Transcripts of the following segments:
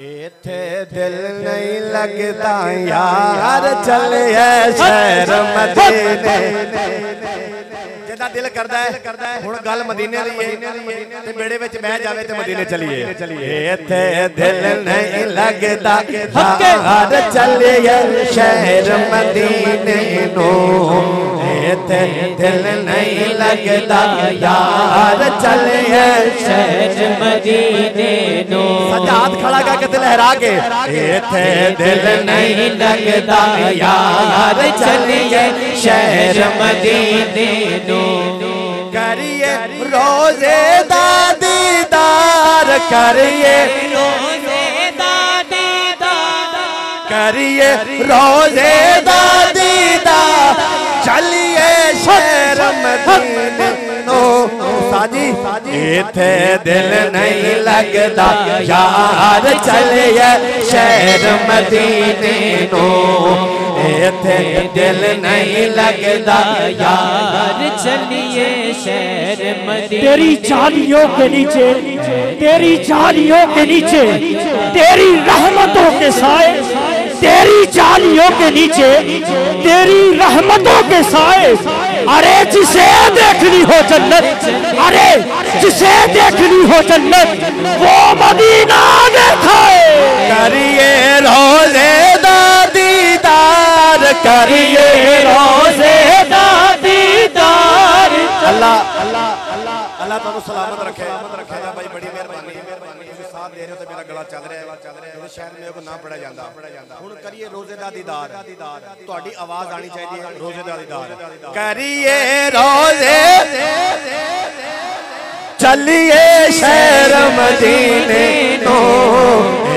इथे दिल नहीं लगता यार, चले शहर मदीने जिदा दिल करता है हुण गल मदीने दी है ते बेड़े विच बह जावे ते मदीने चलिए चलिए। इथे दिल नहीं लगता यार, चले शहर मदीने नो। इथे दिल नहीं लगता यार, चले शहर मदीने नो। हाथ खड़ा करके दिल लहरा के इथे दिल नहीं लगता यार, चलिए शहर मदीने नो। करिए रोजे दा दीदार, करिए रोजे दा दीदार, करिए रोजे दा दीदार, चलिए शहर मदीने नो। साजी इथे दिल नहीं लगता यार, चलिए शहर मदीने नो। इथे दिल नहीं लगता यार, चलिए शहर मदीने। तेरी झाड़ियों के नीचे, तेरी झाड़ियों के नीचे, तेरी रहमतों के साए, तेरी झाड़ियों के नीचे, तेरी रहमतों के साए। अरे जिसे देखनी हो जन्नत, अरे जिसे देखनी हो जन्नत, वो मदीना देखाए। करिए रोजे दा दीदार, करिए रोजे दा दीदार। अल्लाह अल्लाह अल्लाह अल्लाह तुम सलामत रखे भाई, बड़ी मेहरबानी। साथ दे रहे हो तो मेरा गला चल रहा है, शायद मेरे को ना पढ़ा जाता। हुण करिए रोजे दा दीदार, तुहाडी आवाज़ आनी चाहिए रोजे दा दीदार। करिए रोजे, चलिए शहर मदीने नो।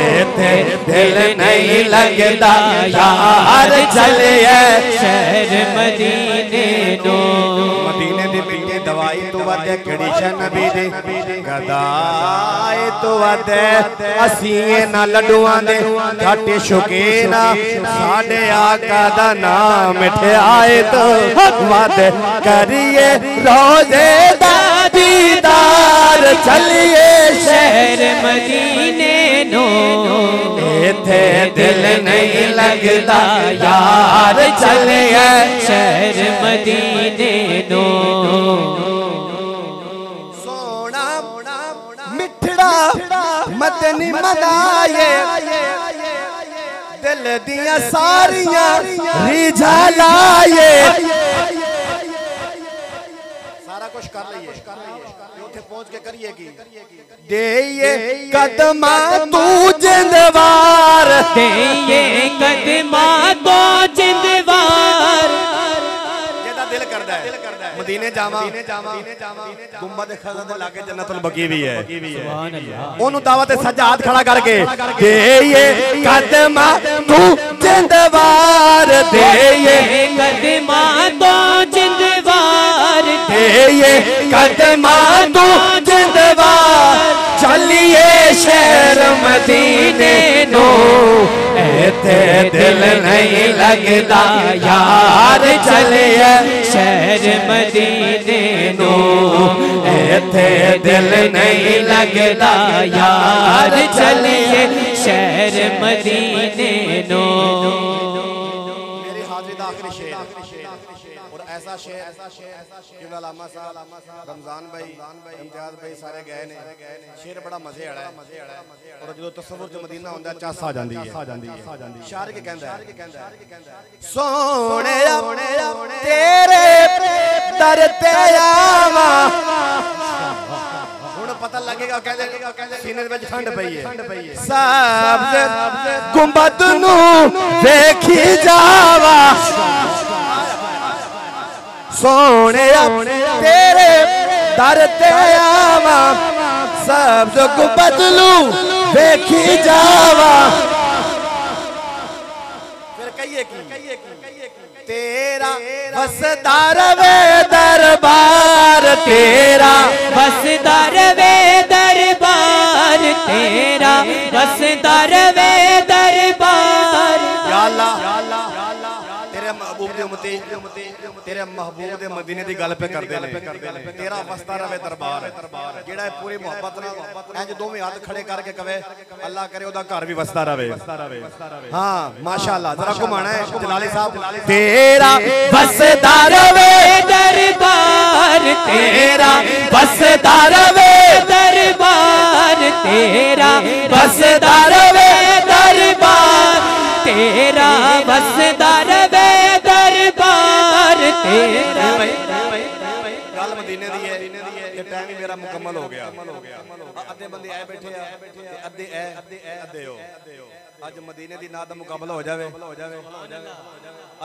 इथे दिल नहीं लगता यार, चलिए शहर मदीने नो। मदीने दी मिट्टी दवाई तो वद कंडीशन भी दे गदाए तो वद असी ना लड्डुआ दे घाटे शौकीना। साडे आका दा नाम मिठाए तो वद। करिए रोजे दा दीदार, चलिए शहर मदीने नो। इथे दिल नहीं लगता यार, चलिए शहर मदीने नो। सोना मिठड़ा मदनी मनाए, दिल दिया सारिया रिझा लाए। कुछ कर रही है उठे पहुंच के करिए की दे कदमा तू जिंदवार, दे कदमा तू जिंदवार। जेदा दिल करदा है मदीने जावा, गुंबद खजा दे लागे जन्नतुल बकी भी है। सुभान अल्लाह। ओनु दावत सज्जा हाथ खड़ा करके दे कदमा तू जिंदवार, दे कदमा तू जिंदवार, ये कदमा तू जिंदवार, चलिए शहर मदीने नो। इथे दिल नहीं लगता यार, चलिए शहर मदीने नो। इथे दिल नहीं लगता यार, चलिए शहर मदीने नो। मेरी हाजिरी का आखिरी शेर और ऐसा शेर रमजान भाई इम्तियाज भाई सारे गए ने। शेर बड़ा मजे आड़ा है और जो तसव्वुर च मदीना हुंदा चास आ जांदी है। शायर के कहंदा है सोहणिया तेरे दर ते आवा। हुण पता लगेगा कहंदे सीने विच ठंड पई है। सब गुंबद नू देखी जावा, सोने तेरे दर ते आवा, सब को बदलू देखी जावा। फिर कहिए तेरा बसदार वे दरबार, तेरा बसदार वे दरबार, तेरा बसदार वे दरबार। तेरे महबूब दे उम्मती तेरे महबूब दे मदीने दी गल पे करदे ने तेरा वस्ता रवे दरबार जेड़ा पूरी मोहब्बत नाल इंज दोवें हाथ खड़े करके कवे अल्लाह करे ओदा घर भी वस्ता रवे। हां माशाल्लाह जरा घुमाना है जलाली साहब। तेरा वस्ता रवे दरबार तेरा वस्ता रवे दरबार तेरा वस्ता रवे दरबार तेरा वस्ता रवे मुकम्मल हो गया। अद्धे बंदे आए बैठे अद्धे अद्धे हो अज मदीने दी नाद दा मुकाबला हो जावे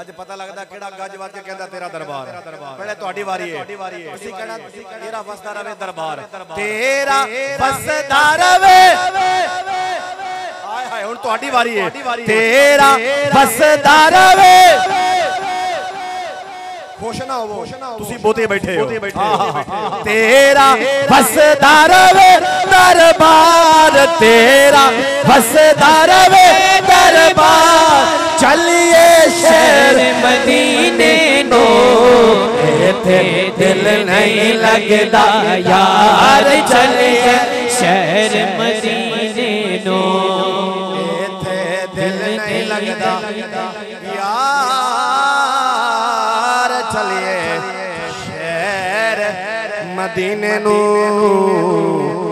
अज पता लगदा केड़ा गज वाज के कहंदा तेरा दरबार पहले तुहाडी वारी है तुसीं कहना तेरा वसदा रवे दरबार तेरा वसदा रवे हाय हाय हुण तुहाडी वारी है तेरा वसदा रवे खुश ना हो तुसी बोते बैठे हो तेरा वसदा रवे दरबार तेरा वसदा रवे दरबार चलिए शहर मदीने नो इत्थे दिल नहीं लगदा यार चलिए शहर मदीने नो इत्थे दिल नहीं लगदा मदीने नू